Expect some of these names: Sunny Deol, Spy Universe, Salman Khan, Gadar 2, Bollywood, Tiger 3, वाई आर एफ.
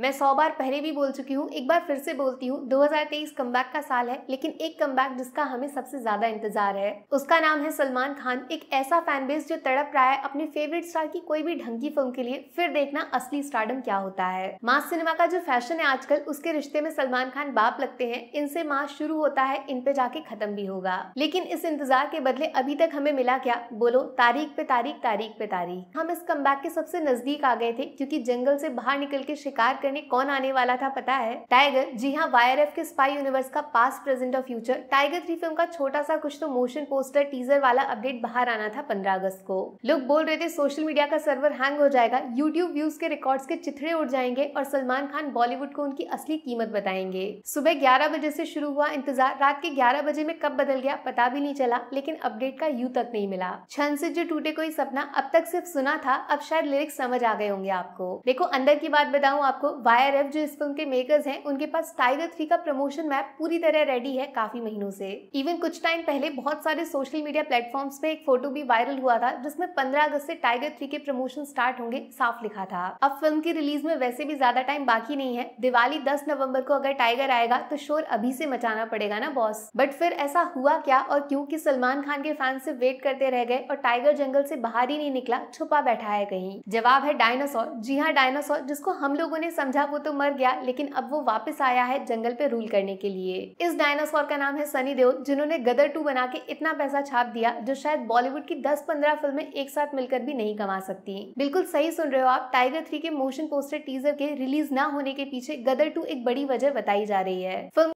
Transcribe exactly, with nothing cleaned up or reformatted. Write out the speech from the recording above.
मैं सौ बार पहले भी बोल चुकी हूँ, एक बार फिर से बोलती हूँ, दो हज़ार तेईस कमबैक का साल है, लेकिन एक कमबैक जिसका हमें सबसे ज्यादा इंतजार है उसका नाम है सलमान खान। एक ऐसा फैन बेस जो तड़प रहा है अपने फेवरेट स्टार की कोई भी ढंग की फिल्म के लिए। फिर देखना असली स्टारडम क्या होता है। मास सिनेमा का जो फैशन है आजकल, उसके रिश्ते में सलमान खान बाप लगते हैं। इनसे मास शुरू होता है, इन पे जाके खत्म भी होगा। लेकिन इस इंतजार के बदले अभी तक हमें मिला क्या? बोलो, तारीख पे तारीख, तारीख पे तारीख। हम इस कमबैक के सबसे नजदीक आ गए थे, क्योंकि जंगल से बाहर निकल के शिकार कौन आने वाला था पता है? टाइगर। जी हाँ, वाई आर एफ के स्पाई यूनिवर्स का पास्ट, प्रेजेंट और फ्यूचर टाइगर थ्री फिल्म का छोटा सा कुछ तो मोशन पोस्टर टीजर वाला अपडेट बाहर आना था पंद्रह अगस्त को। लोग बोल रहे थे सोशल मीडिया का सर्वर हैंग हो जाएगा, यूट्यूब व्यूज के रिकॉर्ड्स के चिथड़े उड़ जाएंगे और सलमान खान बॉलीवुड को उनकी असली कीमत बताएंगे। सुबह ग्यारह बजे से शुरू हुआ इंतजार रात के ग्यारह बजे में कब बदल गया पता भी नहीं चला, लेकिन अपडेट का यूं तक नहीं मिला। छन से जो टूटे कोई सपना अब तक सिर्फ सुना था, अब शायद लिरिक्स समझ आ गए होंगे आपको। देखो, अंदर की बात बताऊँ आपको, वाई आर एफ जो इस फिल्म के मेकर्स हैं, उनके पास टाइगर थ्री का प्रमोशन मैप पूरी तरह रेडी है काफी महीनों से। इवन कुछ टाइम पहले बहुत सारे सोशल मीडिया प्लेटफॉर्म्स पे एक फोटो भी वायरल हुआ था जिसमें पंद्रह अगस्त से टाइगर थ्री के प्रमोशन स्टार्ट होंगे साफ लिखा था। अब फिल्म की रिलीज में वैसे भी ज्यादा टाइम बाकी नहीं है। दिवाली दस नवंबर को अगर टाइगर आएगा तो शोर अभी से मचाना पड़ेगा ना बॉस। बट फिर ऐसा हुआ क्या और क्यों कि सलमान खान के फैंस से वेट करते रह गए और टाइगर जंगल से बाहर ही नहीं निकला, छुपा बैठा है कहीं? जवाब है डायनासोर। जी हाँ, डायनासोर, जिसको हम लोगों ने समझा वो तो मर गया, लेकिन अब वो वापस आया है जंगल पे रूल करने के लिए। इस डायनासोर का नाम है सनी देओल, जिन्होंने गदर टू बना के इतना पैसा छाप दिया जो शायद बॉलीवुड की दस पंद्रह फिल्में एक साथ मिलकर भी नहीं कमा सकती। बिल्कुल सही सुन रहे हो आप, टाइगर थ्री के मोशन पोस्टर टीजर के रिलीज ना होने के पीछे गदर टू एक बड़ी वजह बताई जा रही है। फिल्म